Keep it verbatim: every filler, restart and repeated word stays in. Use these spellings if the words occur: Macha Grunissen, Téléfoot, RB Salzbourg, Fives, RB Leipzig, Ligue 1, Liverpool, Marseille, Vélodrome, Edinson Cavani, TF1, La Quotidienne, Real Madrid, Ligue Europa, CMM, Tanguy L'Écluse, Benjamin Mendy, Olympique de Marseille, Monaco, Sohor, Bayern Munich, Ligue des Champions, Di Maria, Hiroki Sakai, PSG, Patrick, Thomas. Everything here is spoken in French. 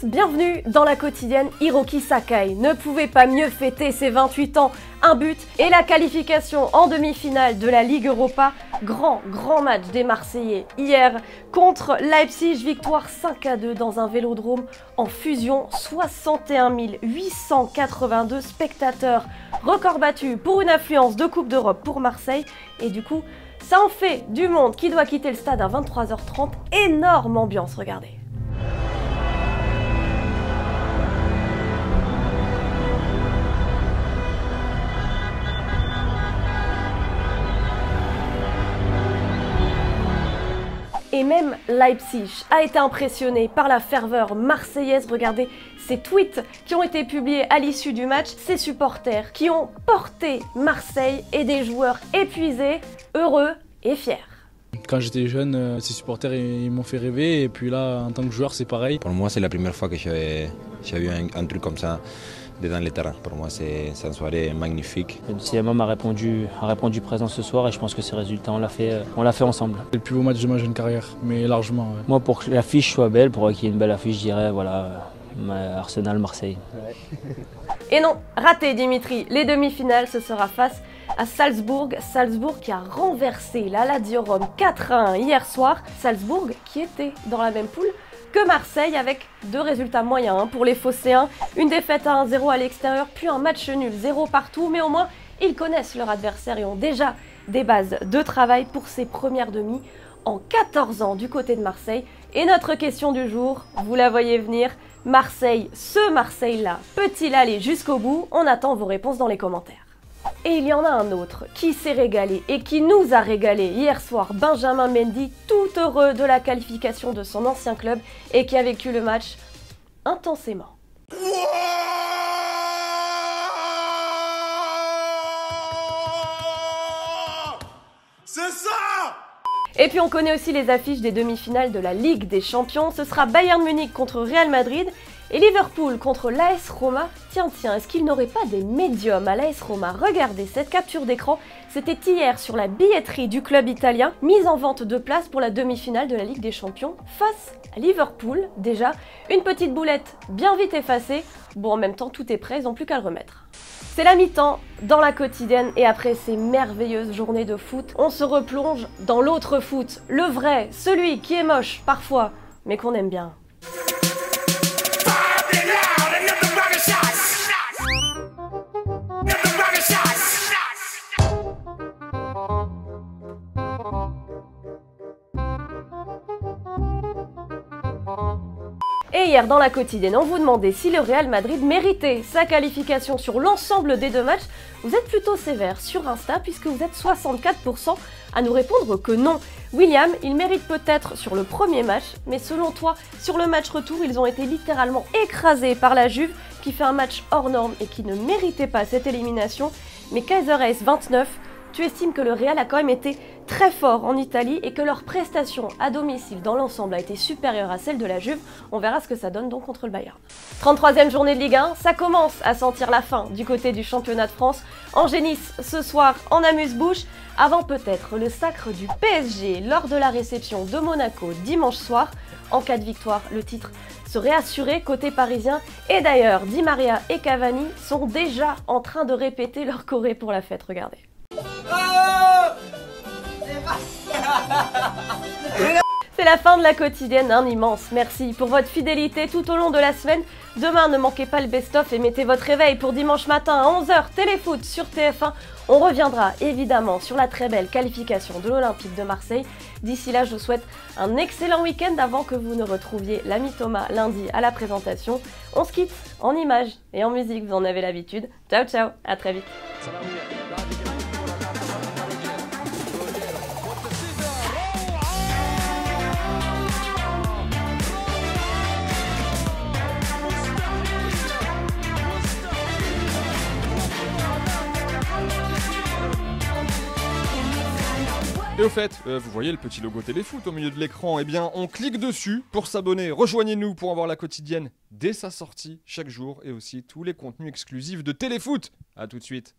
tous, bienvenue dans la quotidienne. Hiroki Sakai ne pouvait pas mieux fêter ses vingt-huit ans, un but et la qualification en demi-finale de la Ligue Europa. Grand, grand match des Marseillais hier contre Leipzig, victoire cinq à deux dans un Vélodrome en fusion, soixante et un mille huit cent quatre-vingt-deux spectateurs, record battu pour une affluence de Coupe d'Europe pour Marseille et du coup, ça en fait du monde qui doit quitter le stade à vingt-trois heures trente, énorme ambiance, regardez. Et même Leipzig a été impressionné par la ferveur marseillaise. Regardez ces tweets qui ont été publiés à l'issue du match. Ces supporters qui ont porté Marseille et des joueurs épuisés, heureux et fiers. Quand j'étais jeune, ces supporters ils m'ont fait rêver. Et puis là, en tant que joueur, c'est pareil. Pour moi, c'est la première fois que j'ai eu un, un truc comme ça dans les terrains. Pour moi, c'est une soirée magnifique. Le C M M a répondu, a répondu présent ce soir et je pense que ces résultats, on l'a fait, fait ensemble. C'est le plus beau match de ma jeune carrière, mais largement. Ouais. Moi, pour que l'affiche soit belle, pour qu'il y ait une belle affiche, je dirais voilà, Arsenal-Marseille. Ouais. Et non, raté Dimitri, les demi-finales, ce sera face à Salzbourg. Salzbourg qui a renversé la Lazio-Roma quatre à un hier soir. Salzbourg qui était dans la même poule que Marseille avec deux résultats moyens pour les Phocéens. Une défaite à un zéro à l'extérieur, puis un match nul, zéro partout. Mais au moins, ils connaissent leur adversaire et ont déjà des bases de travail pour ces premières demi en quatorze ans du côté de Marseille. Et notre question du jour, vous la voyez venir, Marseille, ce Marseille-là, peut-il aller jusqu'au bout? On attend vos réponses dans les commentaires. Et il y en a un autre qui s'est régalé et qui nous a régalé hier soir, Benjamin Mendy, tout heureux de la qualification de son ancien club et qui a vécu le match intensément. C'est ça! Et puis on connaît aussi les affiches des demi-finales de la Ligue des Champions. Ce sera Bayern Munich contre Real Madrid et Liverpool contre l'A S Roma. Tiens, tiens, est-ce qu'ils n'auraient pas des médiums à l'A S Roma? Regardez cette capture d'écran, c'était hier sur la billetterie du club italien, mise en vente de place pour la demi-finale de la Ligue des Champions face à Liverpool. Déjà, une petite boulette bien vite effacée. Bon, en même temps, tout est prêt, ils n'ont plus qu'à le remettre. C'est la mi-temps dans la quotidienne et après ces merveilleuses journées de foot, on se replonge dans l'autre foot, le vrai, celui qui est moche parfois, mais qu'on aime bien. Et hier dans la quotidienne, on vous demandait si le Real Madrid méritait sa qualification sur l'ensemble des deux matchs. Vous êtes plutôt sévère sur Insta puisque vous êtes soixante-quatre pour cent à nous répondre que non. William, il mérite peut-être sur le premier match, mais selon toi, sur le match retour, ils ont été littéralement écrasés par la Juve qui fait un match hors norme et qui ne méritait pas cette élimination. Mais Kaiser vingt-neuf, tu estimes que le Real a quand même été très fort en Italie et que leur prestation à domicile dans l'ensemble a été supérieure à celle de la Juve. On verra ce que ça donne donc contre le Bayern. trente-troisième journée de Ligue un, ça commence à sentir la fin du côté du championnat de France. Angers-Nice ce soir en amuse-bouche, avant peut-être le sacre du P S G lors de la réception de Monaco dimanche soir. En cas de victoire, le titre serait assuré côté parisien. Et d'ailleurs, Di Maria et Cavani sont déjà en train de répéter leur choré pour la fête, regardez. C'est la fin de la quotidienne, un immense merci pour votre fidélité tout au long de la semaine. Demain, ne manquez pas le best-of et mettez votre réveil pour dimanche matin à onze heures, Téléfoot sur T F un. On reviendra évidemment sur la très belle qualification de l'Olympique de Marseille. D'ici là, je vous souhaite un excellent week-end avant que vous ne retrouviez l'ami Thomas lundi à la présentation. On se quitte en images et en musique, vous en avez l'habitude. Ciao, ciao, à très vite. Et au fait, euh, vous voyez le petit logo Téléfoot au milieu de l'écran, eh bien on clique dessus pour s'abonner. Rejoignez-nous pour avoir la quotidienne dès sa sortie chaque jour et aussi tous les contenus exclusifs de Téléfoot. A tout de suite.